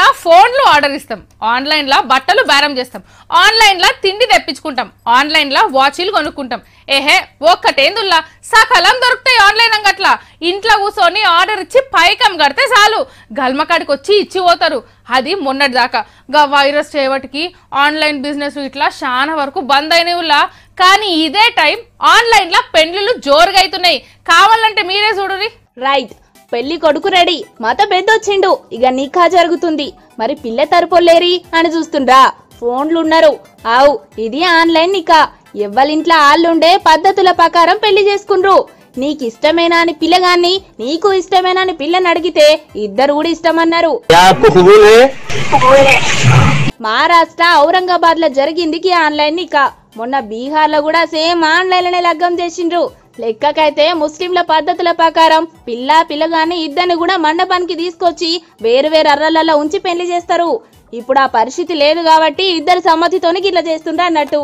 ఆన్లైన్లో ఫోన్లు ఆర్డర్ ఇస్తాం, ఆన్లైన్లో బట్టలు బేరం చేస్తాం, ఆన్లైన్లో తిండి తెప్పించుకుంటాం, ఆన్లైన్లో వాచీలు కొనుక్కుంటాం. ఏహే ఒక్కటేందుల్లా సకలం దొరుకుతాయి ఆన్లైన్ అంగట్లా. ఇంట్లో కూర్చొని ఆర్డర్ ఇచ్చి పైకం కడితే చాలు గల్మకాడికి వచ్చి ఇచ్చి పోతారు. అది మొన్నటిదాకా గా వైరస్ చేయబట్టికి ఆన్లైన్ బిజినెస్ ఇట్లా చాలా వరకు బంద్ అయినవులా. కానీ ఇదే టైం ఆన్లైన్లో పెండ్లు జోరుగా అవుతున్నాయి. కావాలంటే మీరే చూడరి. రైట్, పెళ్లి కొడుకు రెడీ, మత బెద్దొచ్చిండు, ఇక నిఖా జరుగుతుంది, మరి పిల్ల తరపోలేరి అని చూస్తుండ్రా ఫోన్లున్నారు. ఆవు ఇది ఆన్లైన్ నిఖా. ఎవ్వలింట్లో ఆళ్ళుండే పద్ధతుల ప్రకారం పెళ్లి చేసుకుండ్రు. నీకు ఇష్టమేనా అని పిల్లగాన్ని, నీకు ఇష్టమేనా అని పిల్లని అడిగితే ఇద్దరు కూడా ఇష్టమన్నారు. మహారాష్ట్ర ఔరంగాబాద్ లో జరిగింది కి ఆన్లైన్ నిఖా. మొన్న బీహార్ లో కూడా సేమ్ ఆన్లైన్లనే లగ్గం చేసిండ్రు. లెక్కకైతే ముస్లింల పద్ధతుల ప్రకారం పిల్ల పిల్లగాని ఇద్దరిని కూడా మండపానికి తీసుకొచ్చి వేరువేరు అర్రలలో ఉంచి పెళ్లి చేస్తారు. ఇప్పుడు ఆ పరిస్థితి లేదు కాబట్టి ఇద్దరు సమ్మతితోని గిట్లా చేస్తుండ్రు అన్నట్టు.